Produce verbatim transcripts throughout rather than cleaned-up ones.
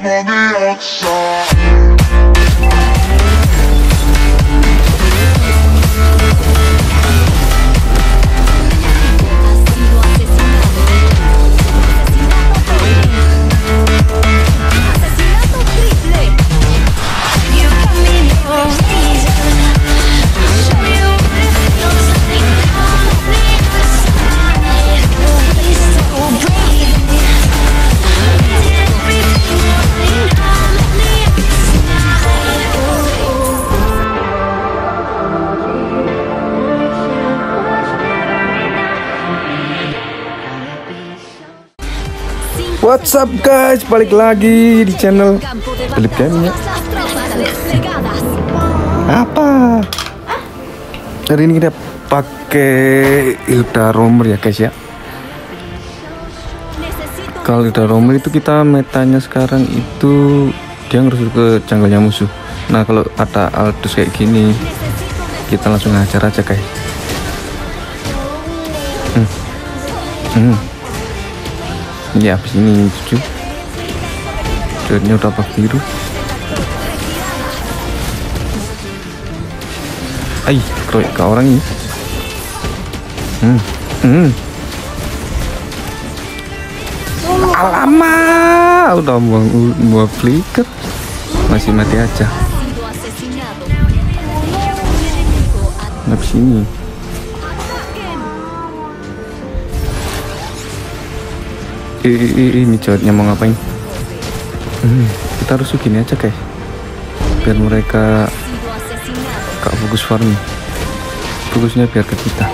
from on the outside. What's up guys, balik lagi di channel Theliv Gaming. Apa? Hari ini kita pakai Hilda Roamer ya guys ya. Kalau Hilda Roamer itu kita metanya sekarang itu dia ngerusuh ke jungle-nya musuh. Nah kalau ada Aldous kayak gini, kita langsung hajar aja guys. Hmm. Hmm. Ya habis ini cucu jadinya udah apa biru. Ay, keroyok ke orang ini. hmm. Hmm. Alamak, udah buang buang flicker masih mati aja. Habis ini ini jahatnya mau ngapain? Hmm, kita harus begini aja guys, biar mereka gak fokus farming, fokusnya biar ke kita.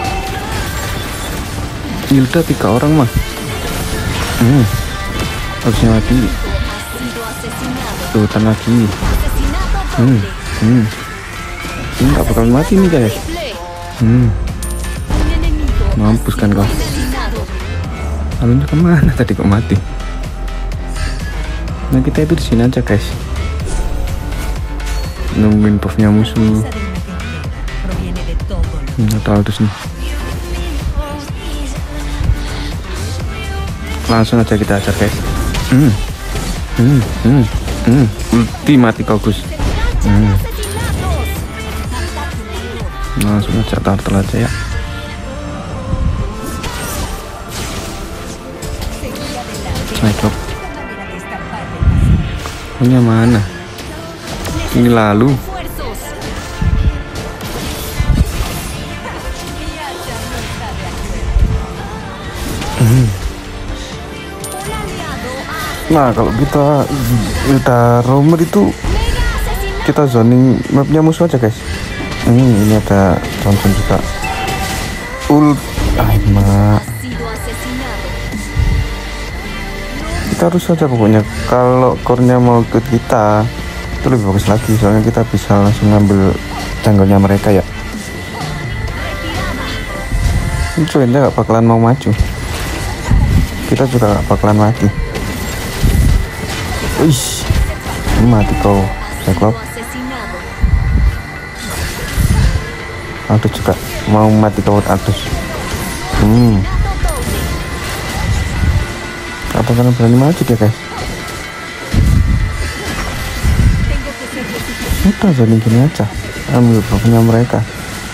Hilda tiga orang mah. Hmm, harusnya mati tuh, hutan lagi. Hmm, hmm, ini gak bakal mati nih guys. Hmm, mampus kan kau. Alunnya kemana tadi kok mati? Nah kita itu di sini aja guys, nungguin buffnya musuh. Nggak tahu terus nih. Langsung aja kita ajar guys. Hmm, hmm, hmm, hmm. Ulti mati kau Gus. Hmm. Langsung aja turtle aja ya. Cyclops punya mana ini lalu. hmm. Nah kalau kita kita roamer itu kita zoning mapnya musuh aja guys. hmm, ini ada Johnson juga ult. Ay, mak kita harus saja pokoknya, kalau core-nya mau ikut kita itu lebih bagus lagi, soalnya kita bisa langsung ngambil jungle-nya mereka ya. Cuman dia gak bakalan mau maju, kita juga gak bakalan mati. Uish, mati kau Cyclops. Aldous juga mau mati kau Aldous. Hmm, apa karena berani maju ya guys? Kita zoning gini aja, ambil buffnya mereka,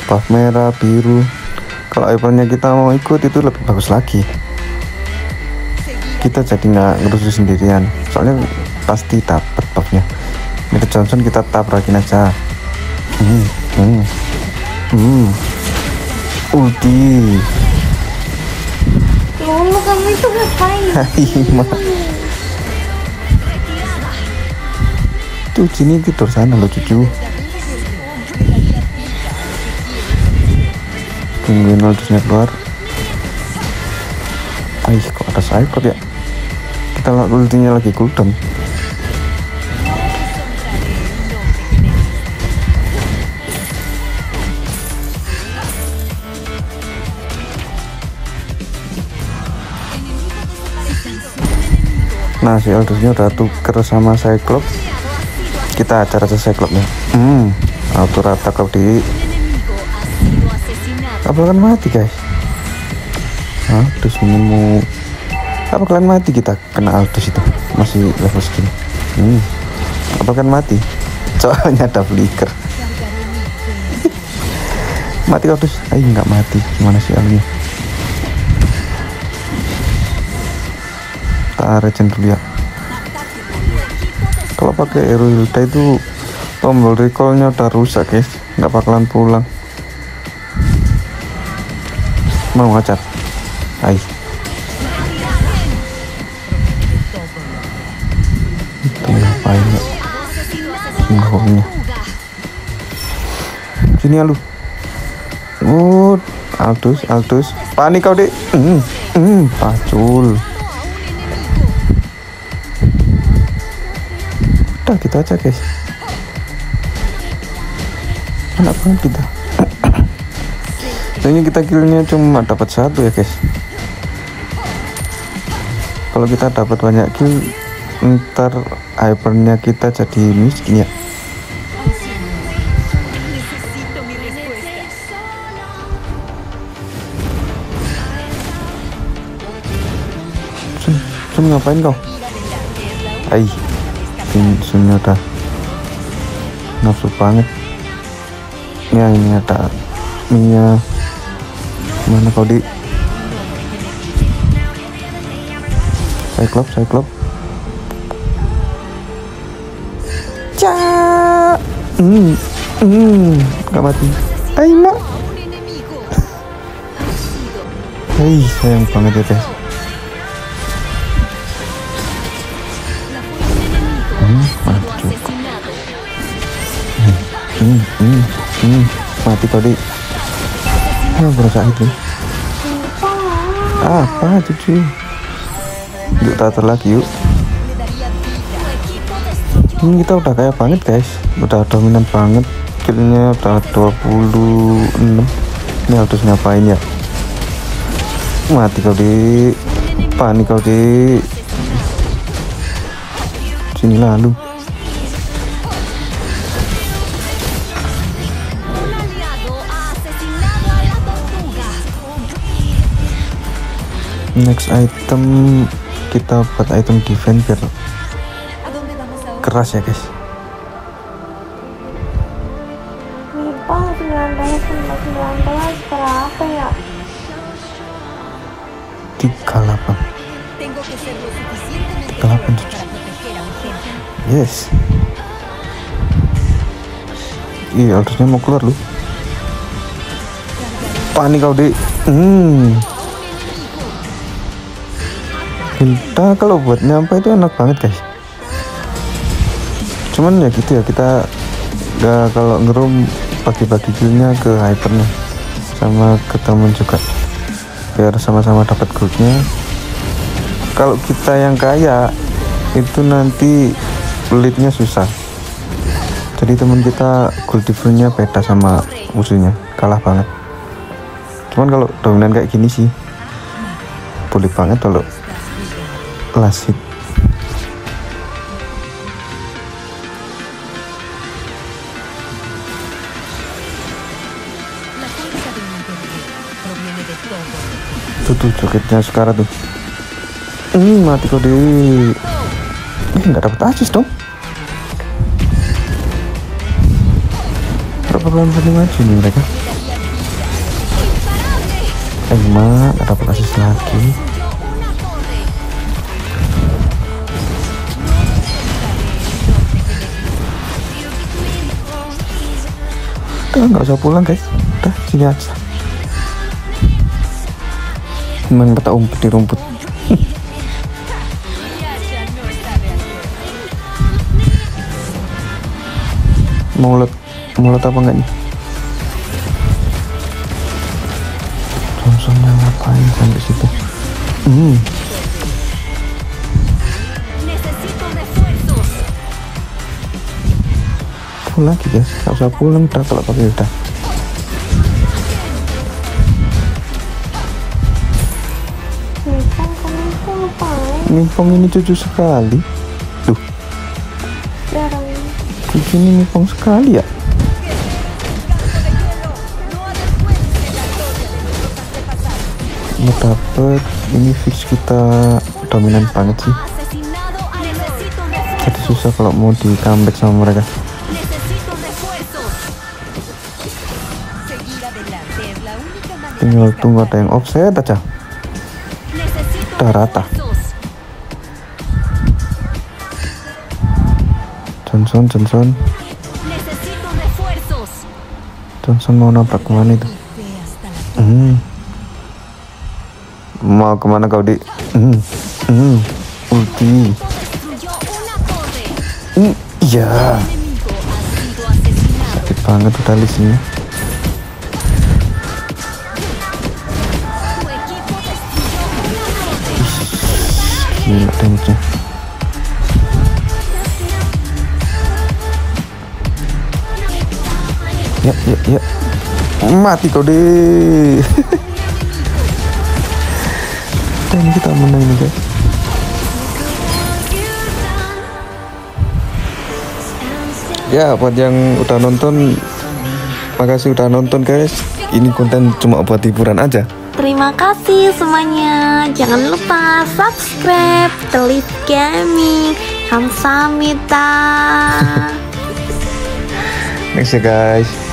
buff merah, biru. Kalau iPhone-nya kita mau ikut itu lebih bagus lagi, kita jadi nggak ngerusuh sendirian, soalnya pasti dapat buffnya. Mister Johnson kita tabrakin aja. hmm, hmm, hmm. Ulti Lulu, kamu itu ngapain? Tuh sini tidur sana lo cucu. Tungguin Aldous-nya keluar. Aih, kok ada Cyclops ya? Kita lihat ultinya lagi cooldown. Nah si Aldous-nya udah tuker sama Cyclops, kita acara aja Cyclops-nya. Hmm, auto rata kau di apa kalian mati guys? Nah, terus ini mau apa kalian mati, kita kena Aldous itu masih level segini. Hmm. Apa kan mati? Soalnya ada flicker. Mati Aldous. Aih, nggak mati. Gimana sih alnya? Tarik centulia. Kalau pakai hero Hilda itu tombol recallnya udah rusak, guys. Nggak bakalan pulang. Mau ngacat. Aih. Itu ngapain ya? Ngomongnya. Sini ya lu. Oh, Aldous, Aldous, panik kau deh. Hmm, hmm, pacul. Udah kita aja guys. Enak banget kita. Soalnya kita killnya cuma dapat satu ya guys. Kalau kita dapat banyak kill, ntar hypernya kita jadi miskin ya. Sun ngapain kau? Ai, Sunnya udah nafsu banget. Ya ini ada minyak. Mana kau di? Cyclops, Cyclops. Ca, hmm, hmm, nggak mati. Ai mak. Hei, sayang banget ya guys. Hmm, hmm, hmm, mati tadi. Ah, berusaha itu. Ah, apa cuci? Yuk tata lagi yuk. Ini hmm, kita udah kaya banget guys, udah dominan banget. Killnya udah dua puluh enam. Ini harus ngapain ya? Mati kau di, panik kau di. Sini lalu. Next item kita buat item defense biar keras ya guys. tiga puluh delapan tiga puluh delapan yes. Iya, harusnya mau keluar lu. Panik kau deh. hmm Hilda kalau buat nyampe itu enak banget guys. Cuman ya gitu ya, kita nggak, kalau ngerum bagi-bagi killnya ke hypernya sama ke temen juga biar sama-sama dapat goldnya. Kalau kita yang kaya itu nanti pelitnya susah, jadi temen kita gold difference-nya beda sama musuhnya, kalah banget. Cuman kalau dominan kayak gini sih boleh banget kalau klasik. Tuh tuh jogetnya sekarang tuh. Ini mati kau di. Ini nggak dapat asis dong. Berapa bulan tadi maju nih mereka? Emang nggak dapat asis lagi. Udah nggak usah pulang guys, udah sini aja main peta umpet di rumput. Mau mulut mulut apa enggak nih? Langsungnya ngapain sampai situ? hmm lagi guys, gak usah pulang udah kalau pakai udah. Mipong ini cucu sekali tuh, cucu ini mipong sekali ya. Mau dapet ini fix, kita dominan banget sih. Jadi susah kalau mau di comeback sama mereka. Tinggal tunggu ada yang offset aja. Udah rata. Johnson, Johnson. Johnson mau nabrak kemana itu? Hmm. Mau kemana kau di? Hmm. Hmm. Ulti. Hmm. Iya. Sakit banget tuh talisnya. Gila damage-nya. Ya, ya, ya. Mati kau deh. Dan kita menang nih guys. Ya, buat yang udah nonton, makasih udah nonton guys. Ini konten cuma buat hiburan aja. Terima kasih semuanya. Jangan lupa subscribe Theliv Gaming. Kamsahamnida. Next ya guys.